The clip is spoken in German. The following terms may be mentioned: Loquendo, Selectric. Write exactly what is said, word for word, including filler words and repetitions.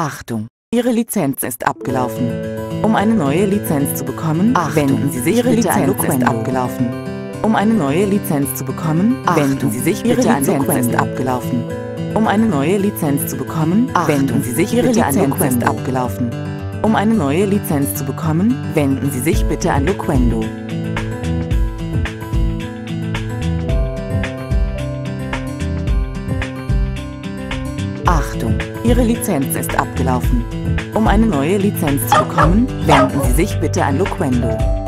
Achtung! Ihre Lizenz ist abgelaufen. Um eine neue Lizenz zu bekommen, Achtung, wenden Sie sich Ihre bitte Lizenz an Loquendo. Ist abgelaufen. Um eine neue Lizenz zu bekommen, Achtung, wenden Sie sich bitte Ihre Lizenz an ist abgelaufen. Um eine neue Lizenz zu bekommen, Achtung, wenden Sie sich Ihre Lizenz an ist abgelaufen. Um eine neue Lizenz zu bekommen, wenden Sie sich bitte an Loquendo. Achtung! Ihre Lizenz ist abgelaufen. Um eine neue Lizenz zu bekommen, wenden Sie sich bitte an Loquendo.